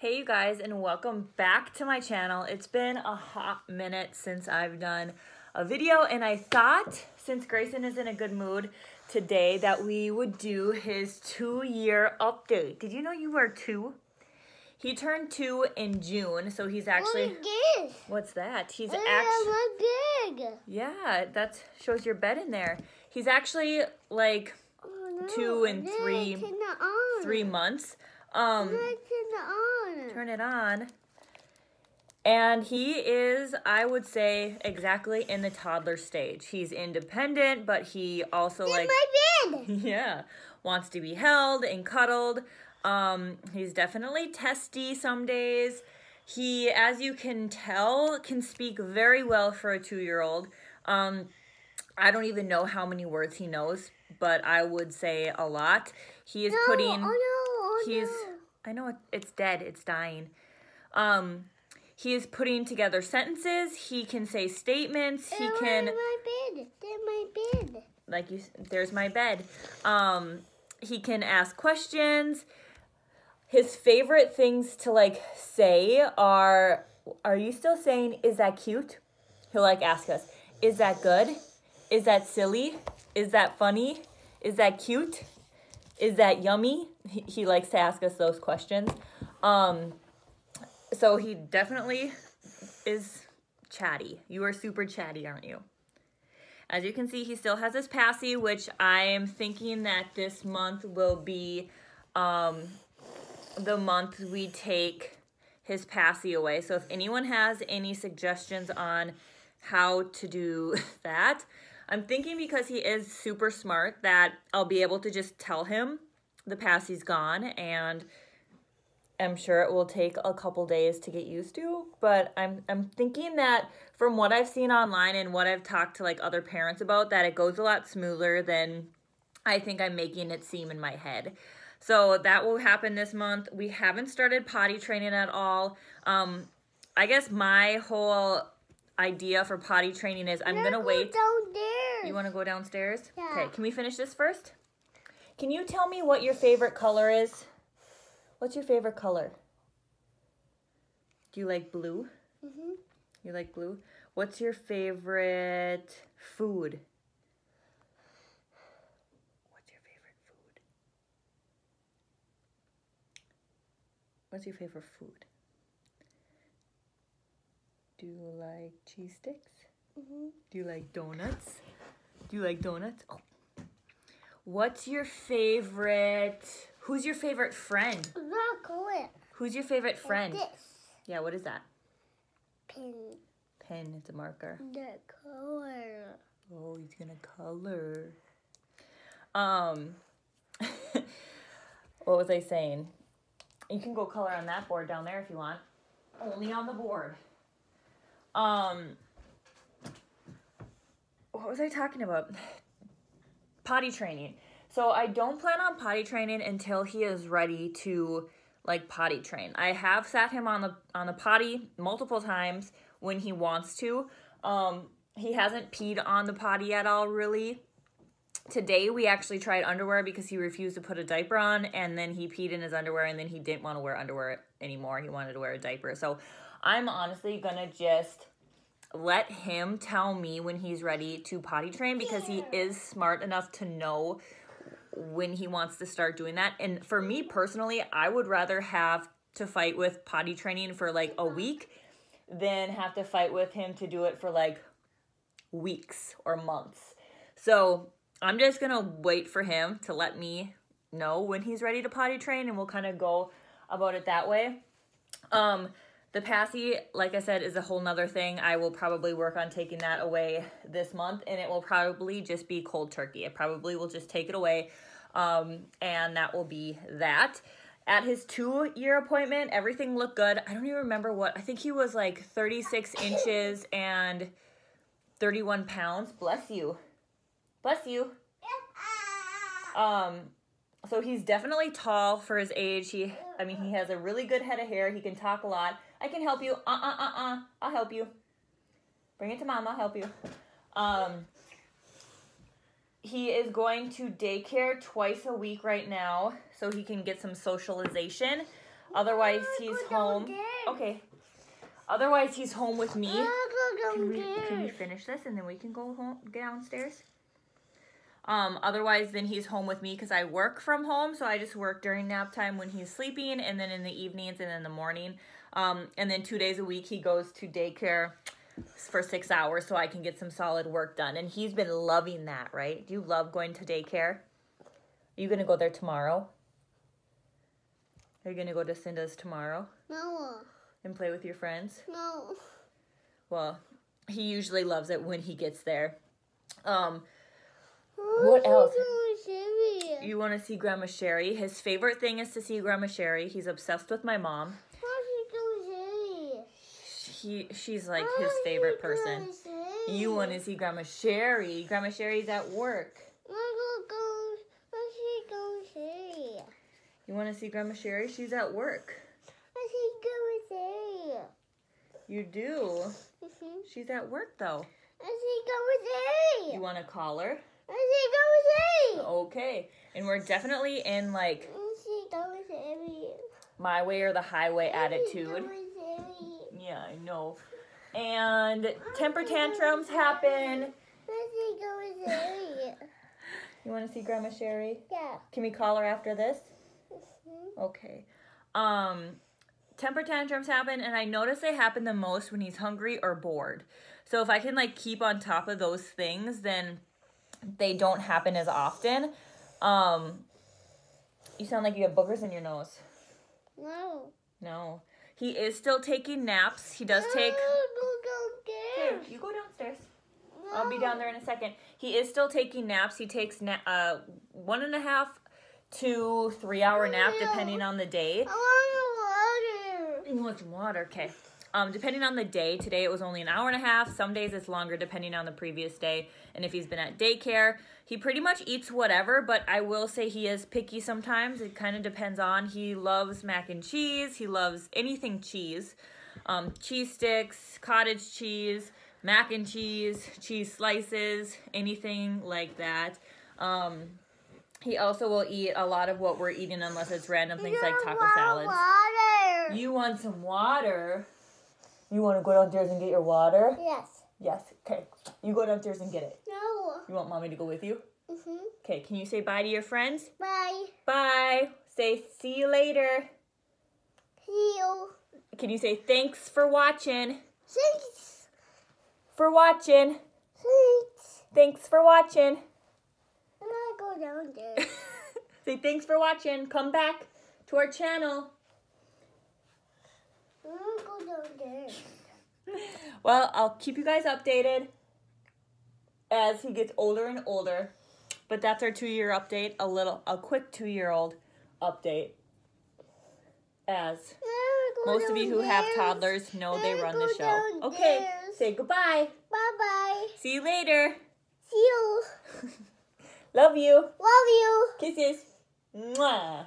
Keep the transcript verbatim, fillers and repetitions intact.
Hey you guys, and welcome back to my channel. It's been a hot minute since I've done a video, and I thought since Grayson is in a good mood today that we would do his two-year update. Did you know you were two? He turned two in June, so he's actually... What is this? What's that? He's actually... Yeah, that shows your bed in there. He's actually like oh, no. two and three, three months. Um, turn it on. Turn it on. And he is, I would say, exactly in the toddler stage. He's independent, but he also in like my bed. Yeah, wants to be held and cuddled. Um, he's definitely testy some days. He, as you can tell, can speak very well for a two-year-old. Um, I don't even know how many words he knows, but I would say a lot. He is no, putting. Oh no. He's, I know it's dead, it's dying. Um, he is putting together sentences. He can say statements. He can. There's my bed. There's my bed. Like you, there's my bed. Um, he can ask questions. His favorite things to like say are, "Are you still saying is that cute?" He'll like ask us, "Is that good? Is that silly? Is that funny? Is that cute? Is that yummy?" He, he likes to ask us those questions. Um, so he definitely is chatty. You are super chatty, aren't you? As you can see, he still has his passy, which I am thinking that this month will be um, the month we take his passy away. So if anyone has any suggestions on how to do that, I'm thinking because he is super smart that I'll be able to just tell him the passy's gone, and I'm sure it will take a couple days to get used to, but I'm, I'm thinking that from what I've seen online and what I've talked to like other parents about, that it goes a lot smoother than I think I'm making it seem in my head. So that will happen this month. We haven't started potty training at all. Um, I guess my whole idea for potty training is I'm gonna wait. Downstairs. You want to go downstairs? Yeah. Okay, can we finish this first? Can you tell me what your favorite color is? What's your favorite color? Do you like blue? Mm-hmm. You like blue? What's your favorite food? What's your favorite food? What's your favorite food? Do you like cheese sticks? Mm-hmm. Do you like donuts? Do you like donuts? Oh. What's your favorite, who's your favorite friend? Chocolate. Who's your favorite friend? Like this. Yeah, what is that? Pen. Pen, it's a marker. The color. Oh, he's gonna color. Um, what was I saying? You can go color on that board down there if you want. Only on the board. Um, what was I talking about? Potty training. So I don't plan on potty training until he is ready to like potty train. I have sat him on the, on the potty multiple times when he wants to. Um, he hasn't peed on the potty at all really. Today we actually tried underwear because he refused to put a diaper on, and then he peed in his underwear, and then he didn't want to wear underwear anymore. He wanted to wear a diaper. So I'm honestly gonna just let him tell me when he's ready to potty train, because he is smart enough to know when he wants to start doing that. And for me personally, I would rather have to fight with potty training for like a week than have to fight with him to do it for like weeks or months. So I'm just gonna wait for him to let me know when he's ready to potty train, and we'll kind of go about it that way. Um, The passy, like I said, is a whole nother thing. I will probably work on taking that away this month, and it will probably just be cold turkey. I probably will just take it away, um, and that will be that. At his two-year appointment, everything looked good. I don't even remember what. I think he was like thirty-six inches and thirty-one pounds. Bless you. Bless you. Um... So he's definitely tall for his age. He, I mean, he has a really good head of hair. He can talk a lot. I can help you. Uh-uh-uh-uh. I'll help you. Bring it to Mom. I'll help you. Um, he is going to daycare twice a week right now so he can get some socialization. Otherwise, he's home. Okay. Otherwise, he's home with me. Can we, can we finish this and then we can go home, get downstairs? Um, otherwise, then he's home with me because I work from home. So I just work during nap time when he's sleeping, and then in the evenings and in the morning. Um, and then two days a week, he goes to daycare for six hours so I can get some solid work done. And he's been loving that, right? Do you love going to daycare? Are you going to go there tomorrow? Are you going to go to Cinda's tomorrow? No. And play with your friends? No. Well, he usually loves it when he gets there. Um, what else? You want to see Grandma Sherry? His favorite thing is to see Grandma Sherry. He's obsessed with my mom. He, she's like his favorite person. You want to see Grandma Sherry. Grandma Sherry's at work. You want to see Grandma Sherry? She's at work. You do? She's at work though. You want to call her? Okay. And we're definitely in like my way or the highway attitude. Yeah, I know. And temper tantrums happen. You want to see Grandma Sherry? Yeah. Can we call her after this? Okay. Um, temper tantrums happen, and I notice they happen the most when he's hungry or bored. So if I can like keep on top of those things, then they don't happen as often. Um, you sound like you have boogers in your nose. No. No. He is still taking naps. He does take... No, go you go downstairs. No. I'll be down there in a second. He is still taking naps. He takes na uh, one and a half to three hour nap, depending on the day. I want water. You want some water? Okay. Um, depending on the day. Today it was only an hour and a half. Some days it's longer, depending on the previous day. And if he's been at daycare, he pretty much eats whatever, but I will say he is picky sometimes. It kind of depends on. He loves mac and cheese. He loves anything cheese. Um, cheese sticks, cottage cheese, mac and cheese, cheese slices, anything like that. Um, he also will eat a lot of what we're eating unless it's random things like taco salads. Water. You want some water? You want to go downstairs and get your water? Yes. Yes. Okay. You go downstairs and get it. No. You want mommy to go with you? Mm-hmm. Okay. Can you say bye to your friends? Bye. Bye. Say see you later. See you. Can you say thanks for watching? Thanks. For watching. Thanks. Thanks for watching. I'm going to go downstairs. Say thanks for watching. Come back to our channel. Well, I'll keep you guys updated as he gets older and older, but that's our two-year update, a little, a quick two-year-old update, as most of you who have toddlers know they run the show. Okay, say goodbye. Bye-bye. See you later. See you. Love you. Love you. Kisses. Mwah.